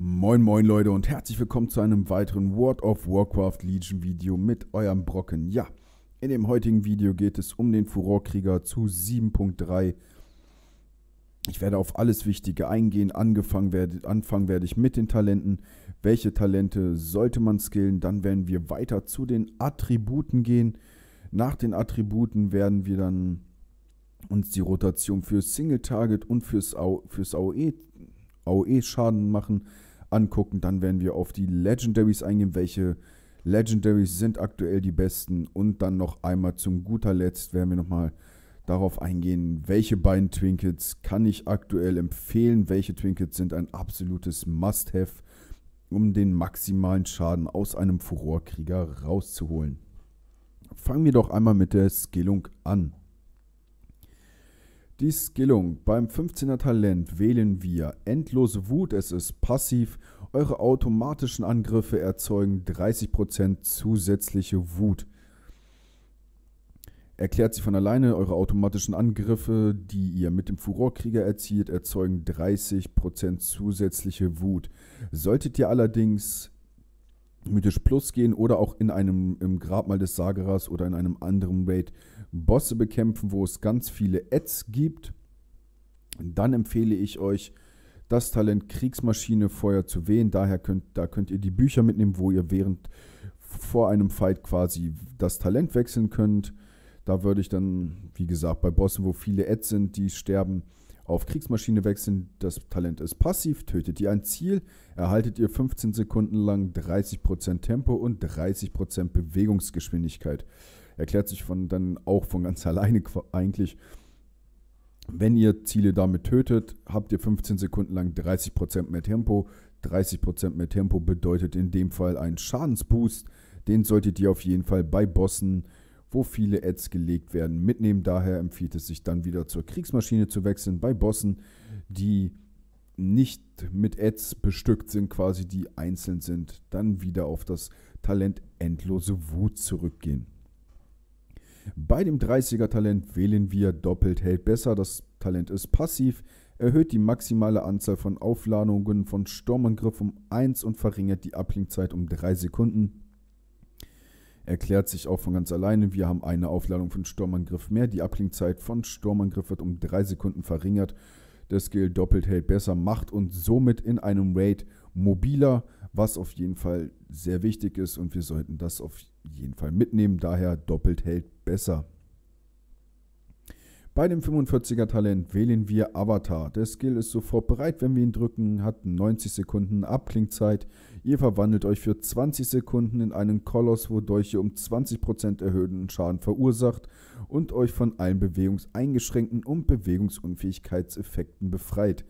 Moin moin Leute und herzlich willkommen zu einem weiteren World of Warcraft Legion Video mit eurem BROKKEN. Ja, in dem heutigen Video geht es um den Furor Krieger zu 7.3. Ich werde auf alles Wichtige eingehen, anfangen werde ich mit den Talenten. Welche Talente sollte man skillen? Dann werden wir weiter zu den Attributen gehen. Nach den Attributen werden wir dann uns die Rotation für Single Target und fürs AOE Schaden machen, angucken. Dann werden wir auf die Legendaries eingehen, welche Legendaries sind aktuell die besten, und dann noch einmal zum guter Letzt werden wir nochmal darauf eingehen, welche beiden Trinkets kann ich aktuell empfehlen, welche Trinkets sind ein absolutes Must-Have, um den maximalen Schaden aus einem Furorkrieger rauszuholen. Fangen wir doch einmal mit der Skillung an. Die Skillung. Beim 15er Talent wählen wir Endlose Wut, es ist passiv. Eure automatischen Angriffe erzeugen 30% zusätzliche Wut. Erklärt sich von alleine, eure automatischen Angriffe, die ihr mit dem Furorkrieger erzielt, erzeugen 30% zusätzliche Wut. Solltet ihr allerdings mythisch plus gehen oder auch im Grabmal des Sageras oder in einem anderen Raid Bosse bekämpfen, wo es ganz viele Ads gibt, dann empfehle ich euch, das Talent Kriegsmaschine vorher zu wählen. Daher könnt ihr die Bücher mitnehmen, wo ihr vor einem Fight quasi das Talent wechseln könnt. Da würde ich dann, wie gesagt, bei Bossen, wo viele Ads sind, die sterben, auf Kriegsmaschine wechseln. Das Talent ist passiv. Tötet ihr ein Ziel, erhaltet ihr 15 Sekunden lang 30% Tempo und 30% Bewegungsgeschwindigkeit. Erklärt sich dann auch von ganz alleine eigentlich. Wenn ihr Ziele damit tötet, habt ihr 15 Sekunden lang 30% mehr Tempo. 30% mehr Tempo bedeutet in dem Fall einen Schadensboost. Den solltet ihr auf jeden Fall bei Bossen, wo viele Ads gelegt werden, mitnehmen. Daher empfiehlt es sich dann wieder zur Kriegsmaschine zu wechseln. Bei Bossen, die nicht mit Ads bestückt sind, quasi die einzeln sind, dann wieder auf das Talent Endlose Wut zurückgehen. Bei dem 30er Talent wählen wir Doppelt hält besser. Das Talent ist passiv, erhöht die maximale Anzahl von Aufladungen von Sturmangriff um 1 und verringert die Abklingzeit um 3 Sekunden. Erklärt sich auch von ganz alleine, wir haben eine Aufladung von Sturmangriff mehr. Die Abklingzeit von Sturmangriff wird um 3 Sekunden verringert. Der Skill Doppelt hält besser macht und somit in einem Raid mobiler, was auf jeden Fall sehr wichtig ist und wir sollten das auf jeden Fall mitnehmen. Daher Doppelt hält besser. Bei dem 45er Talent wählen wir Avatar. Der Skill ist sofort bereit, wenn wir ihn drücken, hat 90 Sekunden Abklingzeit. Ihr verwandelt euch für 20 Sekunden in einen Koloss, wodurch ihr um 20% erhöhten Schaden verursacht und euch von allen bewegungseingeschränkten und Bewegungsunfähigkeitseffekten befreit.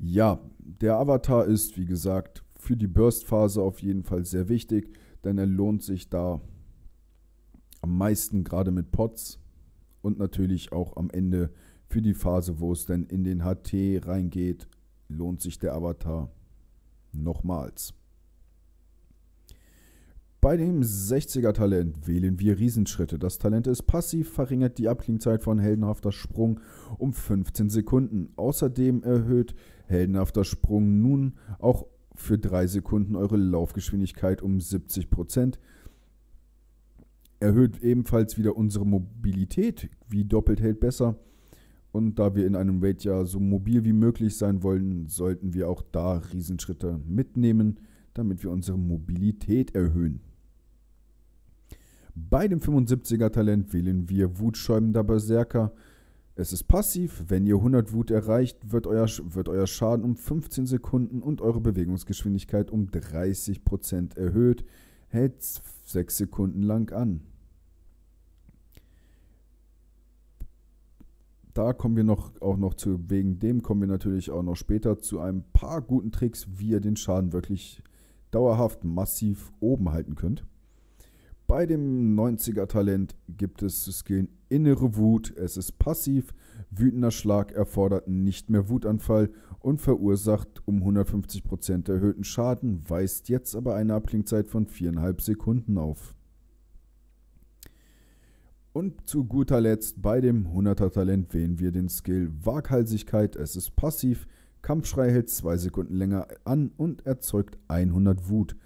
Ja, der Avatar ist, wie gesagt, für die Burst-Phase auf jeden Fall sehr wichtig, denn er lohnt sich da am meisten, gerade mit Pots und natürlich auch am Ende für die Phase, wo es dann in den HT reingeht, lohnt sich der Avatar nochmals. Bei dem 60er Talent wählen wir Riesenschritte. Das Talent ist passiv, verringert die Abklingzeit von heldenhafter Sprung um 15 Sekunden. Außerdem erhöht heldenhafter Sprung nun auch für 3 Sekunden eure Laufgeschwindigkeit um 70%. Erhöht ebenfalls wieder unsere Mobilität, wie Doppelt hält besser. Und da wir in einem Raid ja so mobil wie möglich sein wollen, sollten wir auch da Riesenschritte mitnehmen, damit wir unsere Mobilität erhöhen. Bei dem 75er Talent wählen wir Wutschäumender Berserker. Es ist passiv, wenn ihr 100 Wut erreicht, wird euer Schaden um 15 Sekunden und eure Bewegungsgeschwindigkeit um 30% erhöht, hält 6 Sekunden lang an. Da kommen wir wegen dem kommen wir natürlich auch noch später zu ein paar guten Tricks, wie ihr den Schaden wirklich dauerhaft massiv oben halten könnt. Bei dem 90er Talent gibt es zu skillen Innere Wut, es ist passiv, Wütender Schlag erfordert nicht mehr Wutanfall und verursacht um 150% erhöhten Schaden, weist jetzt aber eine Abklingzeit von 4,5 Sekunden auf. Und zu guter Letzt bei dem 100er Talent wählen wir den Skill Waghalsigkeit. Es ist passiv, Kampfschrei hält 2 Sekunden länger an und erzeugt 100 Wut.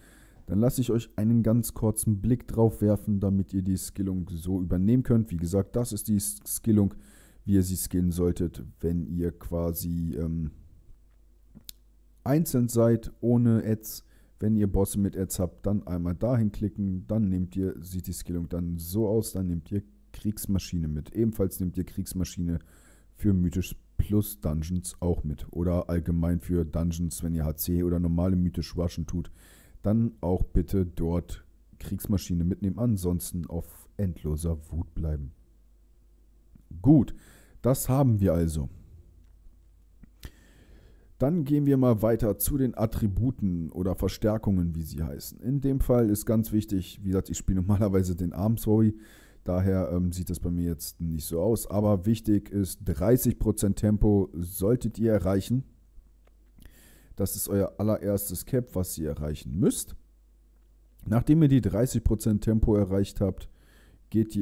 Dann lasse ich euch einen ganz kurzen Blick drauf werfen, damit ihr die Skillung so übernehmen könnt. Wie gesagt, das ist die Skillung, wie ihr sie skillen solltet, wenn ihr quasi einzeln seid, ohne Ads. Wenn ihr Bosse mit Ads habt, dann einmal dahin klicken, dann nehmt ihr, sieht die Skillung dann so aus, dann nehmt ihr Kriegsmaschine mit. Ebenfalls nehmt ihr Kriegsmaschine für mythisch plus Dungeons auch mit. Oder allgemein für Dungeons, wenn ihr HC oder normale mythisch rushen tut, dann auch bitte dort Kriegsmaschine mitnehmen, ansonsten auf endloser Wut bleiben. Gut, das haben wir also. Dann gehen wir mal weiter zu den Attributen oder Verstärkungen, wie sie heißen. In dem Fall ist ganz wichtig, wie gesagt, ich spiele normalerweise den Armsvory, daher sieht das bei mir jetzt nicht so aus. Aber wichtig ist, 30% Tempo solltet ihr erreichen. Das ist euer allererstes Cap, was ihr erreichen müsst. Nachdem ihr die 30% Tempo erreicht habt,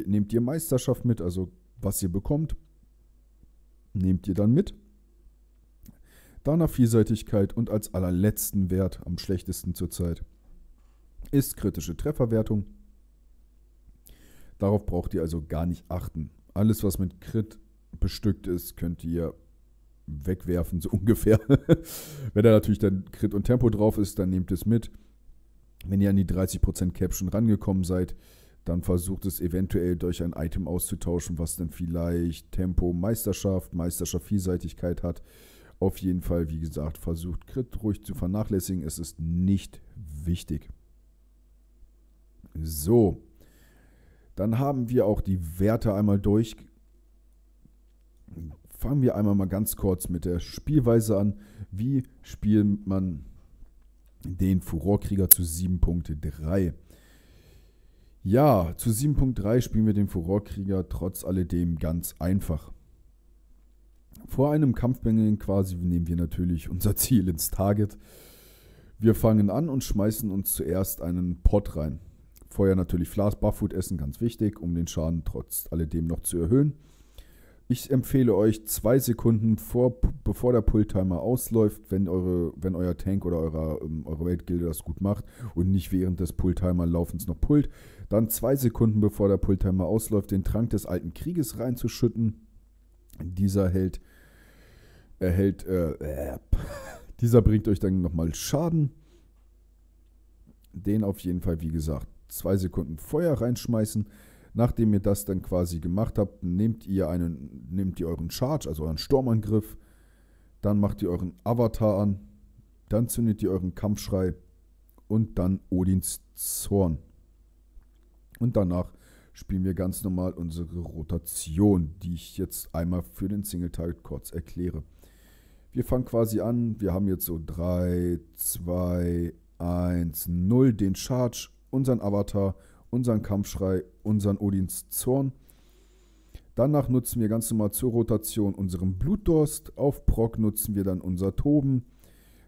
nehmt ihr Meisterschaft mit, also was ihr bekommt, nehmt ihr dann mit. Danach Vielseitigkeit und als allerletzten Wert, am schlechtesten zurzeit, ist kritische Trefferwertung. Darauf braucht ihr also gar nicht achten. Alles, was mit Crit bestückt ist, könnt ihr wegwerfen, so ungefähr. Wenn da natürlich dann Crit und Tempo drauf ist, dann nehmt es mit. Wenn ihr an die 30% Cap schon rangekommen seid, dann versucht es eventuell durch ein Item auszutauschen, was dann vielleicht Tempo, Meisterschaft, Vielseitigkeit hat. Auf jeden Fall, wie gesagt, versucht Crit ruhig zu vernachlässigen. Es ist nicht wichtig. So, dann haben wir auch die Werte einmal durch. Fangen wir einmal mal ganz kurz mit der Spielweise an. Wie spielt man den Furor Krieger zu 7.3? Ja, zu 7.3 spielen wir den Furor Krieger trotz alledem ganz einfach. Vor einem Kampfbängeln quasi nehmen wir natürlich unser Ziel ins Target. Wir fangen an und schmeißen uns zuerst einen Pot rein. Vorher natürlich Flas Barfood essen, ganz wichtig, um den Schaden trotz alledem noch zu erhöhen. Ich empfehle euch 2 Sekunden, bevor der Pull-Timer ausläuft, wenn euer Tank oder eure Raid-Gilde das gut macht und nicht während des Pull-Timer-Laufens noch pullt, dann 2 Sekunden, bevor der Pull-Timer ausläuft, den Trank des alten Krieges reinzuschütten. Dieser bringt euch dann nochmal Schaden. Den auf jeden Fall, wie gesagt, 2 Sekunden Feuer reinschmeißen. Nachdem ihr das dann quasi gemacht habt, nehmt ihr euren Charge, also euren Sturmangriff. Dann macht ihr euren Avatar an. Dann zündet ihr euren Kampfschrei. Und dann Odins Zorn. Und danach spielen wir ganz normal unsere Rotation, die ich jetzt einmal für den Single-Target kurz erkläre. Wir fangen quasi an, wir haben jetzt so 3, 2, 1, 0 den Charge, unseren Avatar, unseren Kampfschrei, unseren Odins Zorn. Danach nutzen wir ganz normal zur Rotation unseren Blutdurst, auf Proc nutzen wir dann unser Toben.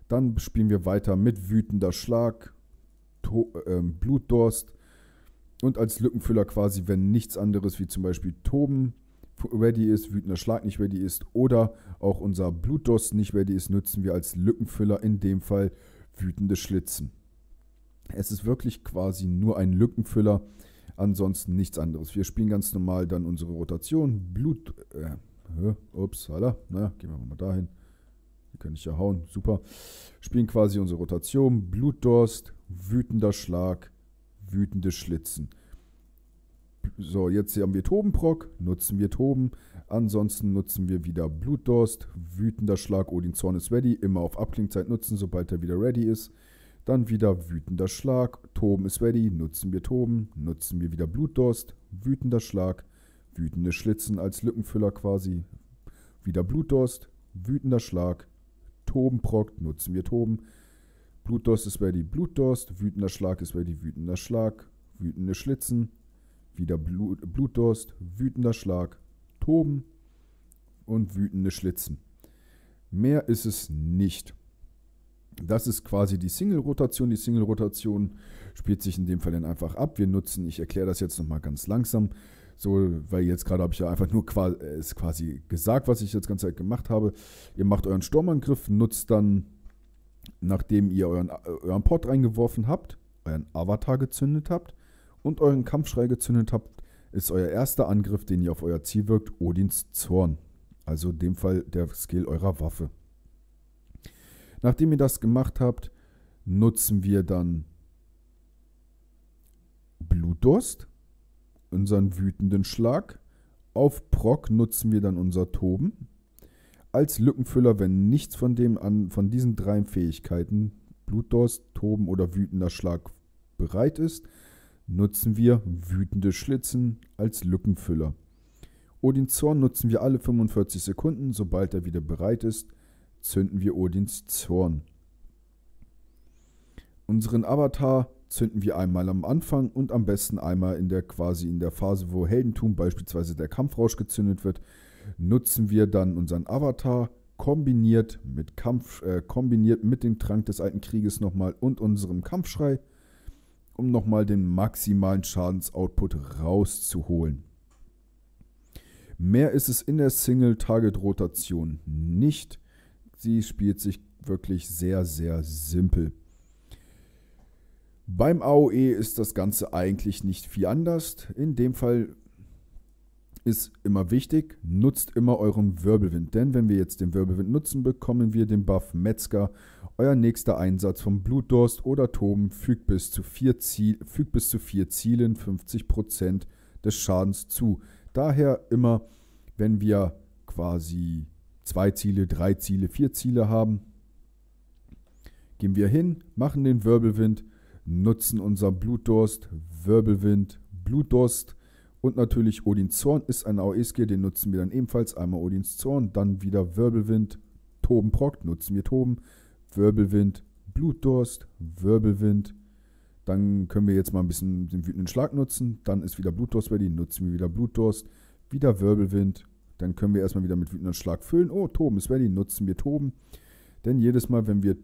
Dann spielen wir weiter mit Wütender Schlag, Blutdurst. Und als Lückenfüller quasi, wenn nichts anderes wie zum Beispiel Toben ready ist, Wütender Schlag nicht ready ist oder auch unser Blutdurst nicht ready ist, nutzen wir als Lückenfüller in dem Fall Wütende Schlitzen. Es ist wirklich quasi nur ein Lückenfüller, ansonsten nichts anderes. Wir spielen ganz normal dann unsere Rotation. Gehen wir mal dahin. Die kann ich ja hauen, super. Spielen quasi unsere Rotation. Blutdurst, Wütender Schlag, Wütende Schlitzen. So, jetzt haben wir Tobenproc, nutzen wir Toben. Ansonsten nutzen wir wieder Blutdurst, Wütender Schlag, Odin Zorn ist ready. Immer auf Abklingzeit nutzen, sobald er wieder ready ist. Dann wieder Wütender Schlag, Toben ist ready, nutzen wir Toben. Nutzen wir wieder Blutdurst, Wütender Schlag, Wütende Schlitzen als Lückenfüller quasi. Wieder Blutdurst, Wütender Schlag, Tobenproc, nutzen wir Toben. Blutdurst ist ready, Blutdurst, Wütender Schlag ist ready, Wütender Schlag, Wütende Schlitzen, wieder Blutdurst, Wütender Schlag, Toben und Wütende Schlitzen. Mehr ist es nicht. Das ist quasi die Single-Rotation. Die Single-Rotation spielt sich in dem Fall dann einfach ab. Ich erkläre das jetzt nochmal ganz langsam. So, weil jetzt gerade habe ich ja einfach nur quasi gesagt, was ich jetzt ganze Zeit gemacht habe. Ihr macht euren Sturmangriff, nutzt dann, nachdem ihr euren Pott reingeworfen habt, euren Avatar gezündet habt und euren Kampfschrei gezündet habt, ist euer erster Angriff, den ihr auf euer Ziel wirkt, Odins Zorn. Also in dem Fall der Skill eurer Waffe. Nachdem ihr das gemacht habt, nutzen wir dann Blutdurst, unseren wütenden Schlag. Auf Proc nutzen wir dann unser Toben. Als Lückenfüller, wenn nichts von diesen drei Fähigkeiten, Blutdurst, Toben oder wütender Schlag, bereit ist, nutzen wir wütende Schlitzen als Lückenfüller. Odins Zorn nutzen wir alle 45 Sekunden. Sobald er wieder bereit ist, zünden wir Odins Zorn. Unseren Avatar zünden wir einmal am Anfang und am besten einmal in der Phase, wo Heldentum, beispielsweise der Kampfrausch, gezündet wird, nutzen wir dann unseren Avatar kombiniert mit dem Trank des alten Krieges nochmal und unserem Kampfschrei, um nochmal den maximalen Schadensoutput rauszuholen. Mehr ist es in der Single-Target-Rotation nicht. Sie spielt sich wirklich sehr, sehr simpel. Beim AOE ist das Ganze eigentlich nicht viel anders. In dem Fall ist immer wichtig, nutzt immer euren Wirbelwind. Denn wenn wir jetzt den Wirbelwind nutzen, bekommen wir den Buff Metzger. Euer nächster Einsatz von Blutdurst oder Toben fügt bis zu 4 Zielen 50% des Schadens zu. Daher immer, wenn wir quasi 2 Ziele, 3 Ziele, 4 Ziele haben, gehen wir hin, machen den Wirbelwind, nutzen unser Blutdurst, Wirbelwind, Blutdurst und natürlich Odins Zorn ist ein AOE-Skill, den nutzen wir dann ebenfalls. Einmal Odins Zorn, dann wieder Wirbelwind, Toben Proc, nutzen wir Toben, Wirbelwind, Blutdurst, Wirbelwind. Dann können wir jetzt mal ein bisschen den wütenden Schlag nutzen. Dann ist wieder Blutdurst bei dir, nutzen wir wieder Blutdurst, wieder Wirbelwind. Dann können wir erstmal wieder mit wütenden Schlag füllen. Oh, Toben ist ready, nutzen wir Toben. Denn jedes Mal, wenn wir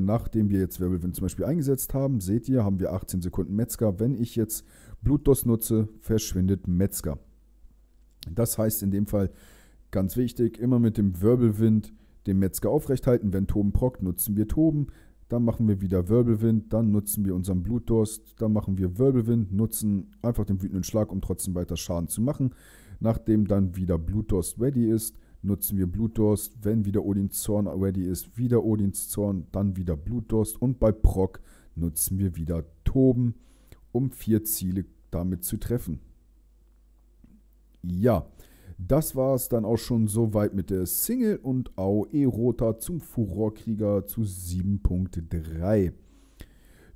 nachdem wir jetzt Wirbelwind zum Beispiel eingesetzt haben, seht ihr, haben wir 18 Sekunden Metzger. Wenn ich jetzt Blutdurst nutze, verschwindet Metzger. Das heißt in dem Fall ganz wichtig, immer mit dem Wirbelwind den Metzger aufrecht halten. Wenn Toben prockt, nutzen wir Toben. Dann machen wir wieder Wirbelwind, dann nutzen wir unseren Blutdurst, dann machen wir Wirbelwind, nutzen einfach den wütenden Schlag, um trotzdem weiter Schaden zu machen. Nachdem dann wieder Blutdurst ready ist, nutzen wir Blutdurst, wenn wieder Odins Zorn ready ist, wieder Odins Zorn, dann wieder Blutdurst und bei Proc nutzen wir wieder Toben, um 4 Ziele damit zu treffen. Ja, das war es dann auch schon soweit mit der Single- und AOE-Rota zum Furor Krieger zu 7.3.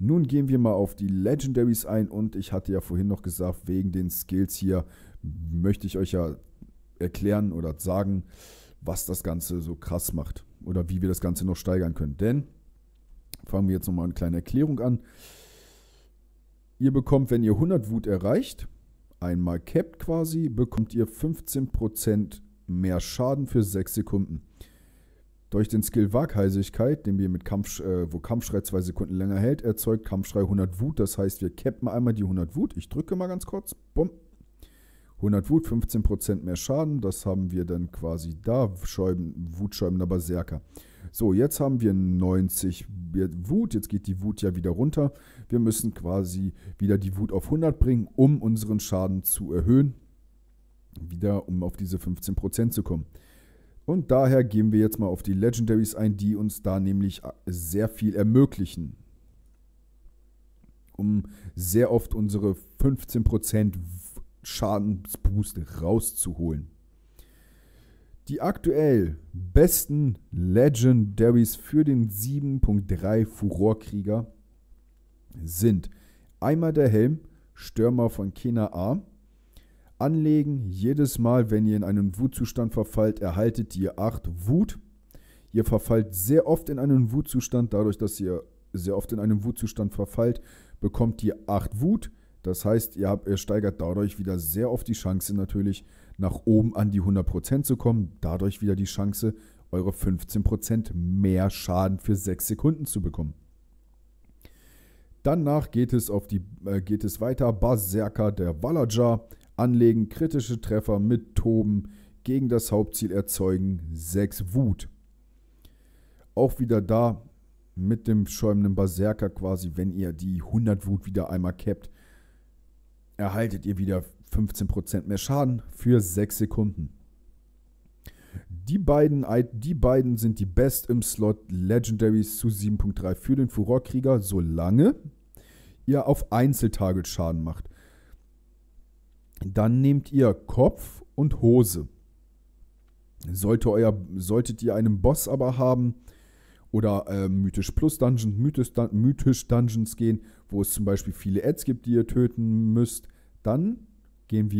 Nun gehen wir mal auf die Legendaries ein und ich hatte ja vorhin noch gesagt, wegen den Skills hier möchte ich euch ja erklären oder sagen, was das Ganze so krass macht oder wie wir das Ganze noch steigern können. Denn, fangen wir jetzt nochmal eine kleine Erklärung an. Ihr bekommt, wenn ihr 100 Wut erreicht, einmal capped quasi, bekommt ihr 15% mehr Schaden für 6 Sekunden. Durch den Skill Waghalsigkeit, den wir mit Kampfschrei 2 Sekunden länger hält, erzeugt Kampfschrei 100 Wut. Das heißt, wir cappen einmal die 100 Wut. Ich drücke mal ganz kurz. Bumm. 100 Wut, 15% mehr Schaden. Das haben wir dann quasi da. Wutschäumender Berserker. So, jetzt haben wir 90 Wut. Jetzt geht die Wut ja wieder runter. Wir müssen quasi wieder die Wut auf 100 bringen, um unseren Schaden zu erhöhen. Wieder, um auf diese 15% zu kommen. Und daher gehen wir jetzt mal auf die Legendaries ein, die uns da nämlich sehr viel ermöglichen, um sehr oft unsere 15% Schadensboost rauszuholen. Die aktuell besten Legendaries für den 7.3 Furorkrieger sind einmal der Helm, Stürmer von Kena A. Anlegen, jedes Mal, wenn ihr in einen Wutzustand verfallt, erhaltet ihr 8 Wut. Ihr verfallt sehr oft in einen Wutzustand, dadurch, dass ihr sehr oft in einem Wutzustand verfallt, bekommt ihr 8 Wut. Das heißt, ihr steigert dadurch wieder sehr oft die Chance natürlich, nach oben an die 100% zu kommen. Dadurch wieder die Chance, eure 15% mehr Schaden für 6 Sekunden zu bekommen. Danach geht es weiter. Berserker der Wallajar. anlegen, kritische Treffer mit Toben, gegen das Hauptziel erzeugen, 6 Wut. Auch wieder da mit dem schäumenden Berserker quasi, wenn ihr die 100 Wut wieder einmal cappt, erhaltet ihr wieder 15% mehr Schaden für 6 Sekunden. Die beiden sind die Best im Slot Legendaries zu 7.3 für den Furor Krieger, solange ihr auf Einzeltarget Schaden macht. Dann nehmt ihr Kopf und Hose. Solltet ihr einen Boss aber haben oder Mythisch Plus Dungeons, Mythisch Dungeons gehen, wo es zum Beispiel viele Ads gibt, die ihr töten müsst, dann nehmen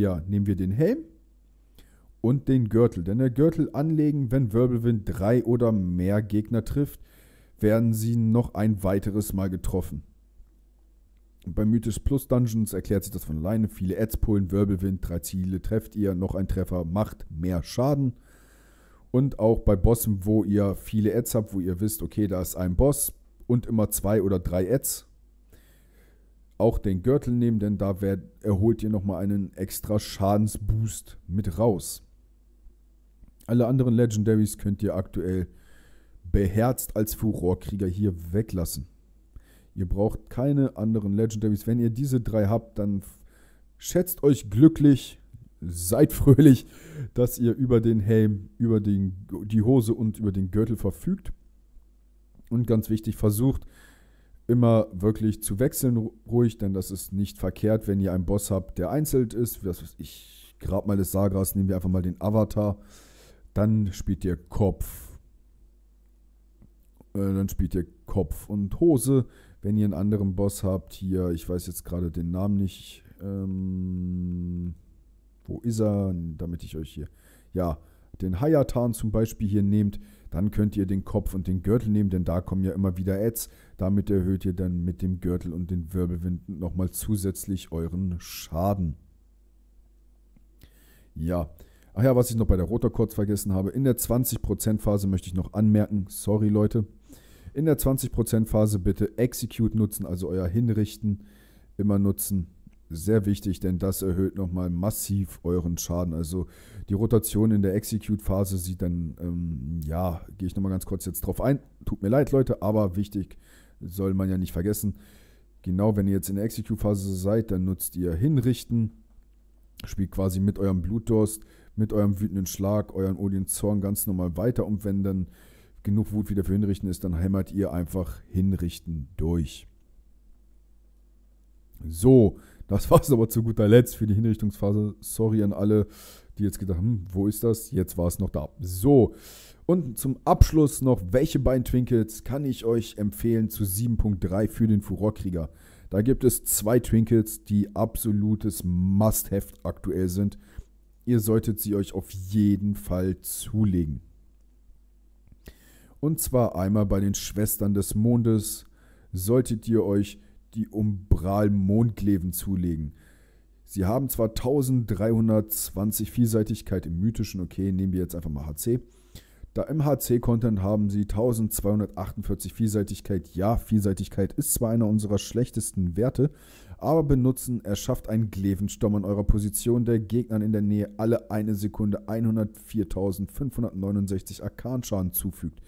wir den Helm und den Gürtel. Denn der Gürtel anlegen, wenn Wirbelwind 3 oder mehr Gegner trifft, werden sie noch ein weiteres Mal getroffen. Bei Mythisch Plus Dungeons erklärt sich das von alleine. Viele Ads pullen, Wirbelwind, 3 Ziele trefft ihr, noch ein Treffer macht mehr Schaden. Und auch bei Bossen, wo ihr viele Ads habt, wo ihr wisst, okay, da ist ein Boss und immer 2 oder 3 Ads. Auch den Gürtel nehmen, denn da erholt ihr nochmal einen extra Schadensboost mit raus. Alle anderen Legendaries könnt ihr aktuell beherzt als Furorkrieger hier weglassen. Ihr braucht keine anderen Legendaries. Wenn ihr diese 3 habt, dann schätzt euch glücklich, seid fröhlich, dass ihr über den Helm, über die Hose und über den Gürtel verfügt. Und ganz wichtig, versucht immer wirklich zu wechseln ruhig, denn das ist nicht verkehrt, wenn ihr einen Boss habt, der einzeln ist. Was weiß ich, Grabmal des Sageras, nehmen wir einfach mal den Avatar. Dann spielt ihr Kopf. Dann spielt ihr Kopf und Hose. Wenn ihr einen anderen Boss habt, hier, ich weiß jetzt gerade den Namen nicht, wo ist er, damit ich euch hier, ja, den Hayatan zum Beispiel hier nehmt, dann könnt ihr den Kopf und den Gürtel nehmen, denn da kommen ja immer wieder Ads, damit erhöht ihr dann mit dem Gürtel und den Wirbelwinden nochmal zusätzlich euren Schaden. Ja, ach ja, was ich noch bei der Rotor kurz vergessen habe, in der 20% Phase möchte ich noch anmerken, sorry Leute, in der 20% Phase bitte Execute nutzen, also euer Hinrichten immer nutzen. Sehr wichtig, denn das erhöht nochmal massiv euren Schaden. Also die Rotation in der Execute Phase sieht dann, ja, gehe ich nochmal ganz kurz jetzt drauf ein. Tut mir leid, Leute, aber wichtig, soll man ja nicht vergessen. Genau, wenn ihr jetzt in der Execute Phase seid, dann nutzt ihr Hinrichten. Spielt quasi mit eurem Blutdurst, mit eurem Wütenden Schlag, euren Odins Zorn ganz normal weiter. Und wenn dann genug Wut wieder für Hinrichten ist, dann hämmert ihr einfach Hinrichten durch. So, das war es aber zu guter Letzt für die Hinrichtungsphase. Sorry an alle, die jetzt gedacht haben, wo ist das? Jetzt war es noch da. So, und zum Abschluss noch, welche beiden Trinkets kann ich euch empfehlen zu 7.3 für den Furorkrieger? Da gibt es 2 Trinkets, die absolutes Must-Have aktuell sind. Ihr solltet sie euch auf jeden Fall zulegen. Und zwar einmal bei den Schwestern des Mondes solltet ihr euch die Umbral Mondkleven zulegen. Sie haben zwar 1320 Vielseitigkeit im Mythischen, okay, nehmen wir jetzt einfach mal HC. Da im HC-Content haben sie 1248 Vielseitigkeit. Ja, Vielseitigkeit ist zwar einer unserer schlechtesten Werte, aber benutzen, erschafft einen Glevensturm an eurer Position, der Gegnern in der Nähe alle eine Sekunde 104.569 Arkanschaden zufügt.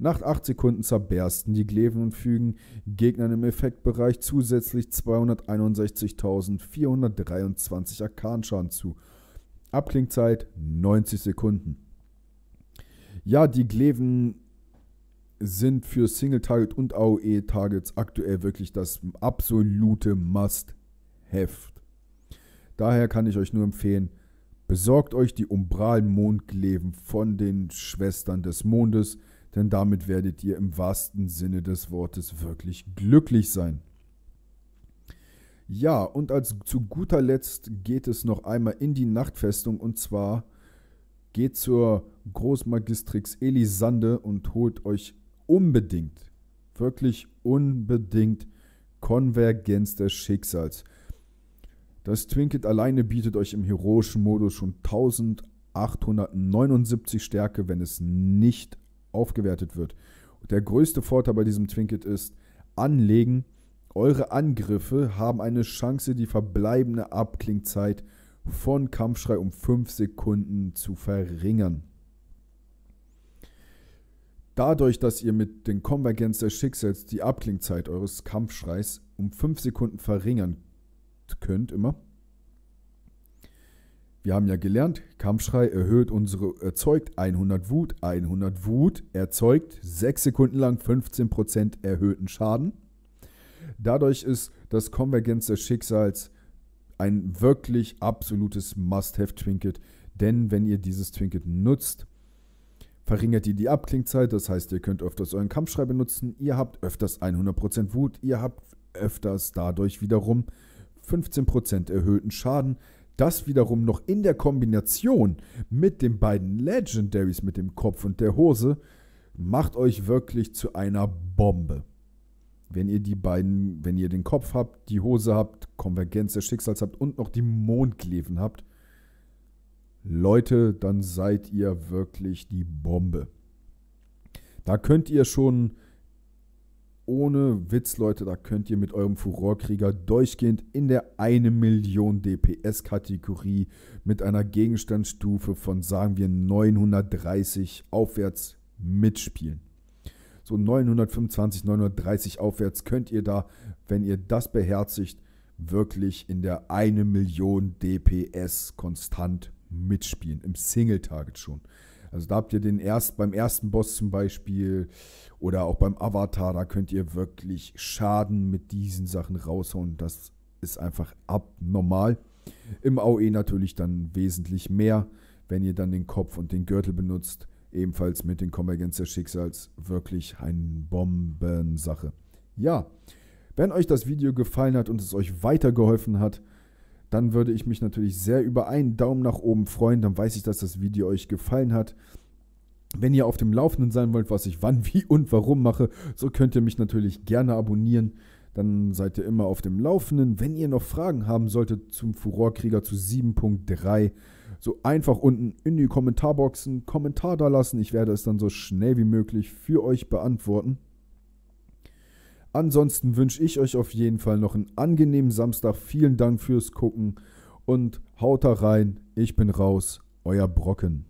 Nach 8 Sekunden zerbersten die Gleven und fügen Gegnern im Effektbereich zusätzlich 261.423 Arkanschaden zu. Abklingzeit 90 Sekunden. Ja, die Gleven sind für Single-Target und AOE-Targets aktuell wirklich das absolute Must-Have. Daher kann ich euch nur empfehlen, besorgt euch die umbralen Mondkleven von den Schwestern des Mondes, denn damit werdet ihr im wahrsten Sinne des Wortes wirklich glücklich sein. Ja, und zu guter Letzt geht es noch einmal in die Nachtfestung, und zwar geht zur Großmagistrix Elisande und holt euch unbedingt, wirklich unbedingt, Konvergenz des Schicksals. Das Trinket alleine bietet euch im heroischen Modus schon 1879 Stärke, wenn es nicht aufgewertet wird. Der größte Vorteil bei diesem Trinket ist, anlegen, eure Angriffe haben eine Chance, die verbleibende Abklingzeit von Kampfschrei um 5 Sekunden zu verringern. Dadurch, dass ihr mit den Konvergenz des Schicksals die Abklingzeit eures Kampfschreis um 5 Sekunden verringern könnt immer. Wir haben ja gelernt, Kampfschrei erzeugt 100 Wut. 100 Wut erzeugt 6 Sekunden lang 15% erhöhten Schaden. Dadurch ist das Konvergenz des Schicksals ein wirklich absolutes Must-Have-Trinket, denn wenn ihr dieses Trinket nutzt, verringert ihr die Abklingzeit, das heißt, ihr könnt öfters euren Kampfschrei benutzen, ihr habt öfters 100% Wut, ihr habt öfters dadurch wiederum 15% erhöhten Schaden. Das wiederum noch in der Kombination mit den beiden Legendaries, mit dem Kopf und der Hose, macht euch wirklich zu einer Bombe. Wenn ihr den Kopf habt, die Hose habt, Konvergenz des Schicksals habt und noch die Mondkleven habt, Leute, dann seid ihr wirklich die Bombe. Da könnt ihr schon, ohne Witz, Leute, da könnt ihr mit eurem Furor Krieger durchgehend in der 1 Million DPS Kategorie mit einer Gegenstandsstufe von, sagen wir, 930 aufwärts mitspielen. So 925, 930 aufwärts könnt ihr da, wenn ihr das beherzigt, wirklich in der 1 Million DPS konstant mitspielen, im Single-Target schon. Also da habt ihr beim ersten Boss zum Beispiel oder auch beim Avatar, da könnt ihr wirklich Schaden mit diesen Sachen raushauen. Das ist einfach abnormal. Im AOE natürlich dann wesentlich mehr, wenn ihr dann den Kopf und den Gürtel benutzt. Ebenfalls mit den Konvergenz des Schicksals wirklich eine Bombensache. Ja, wenn euch das Video gefallen hat und es euch weitergeholfen hat, dann würde ich mich natürlich sehr über einen Daumen nach oben freuen. Dann weiß ich, dass das Video euch gefallen hat. Wenn ihr auf dem Laufenden sein wollt, was ich wann, wie und warum mache, so könnt ihr mich natürlich gerne abonnieren. Dann seid ihr immer auf dem Laufenden. Wenn ihr noch Fragen haben solltet zum Furor Krieger zu 7.3, so einfach unten in die Kommentarboxen einen Kommentar da lassen. Ich werde es dann so schnell wie möglich für euch beantworten. Ansonsten wünsche ich euch auf jeden Fall noch einen angenehmen Samstag. Vielen Dank fürs Gucken und haut da rein. Ich bin raus, euer Brocken.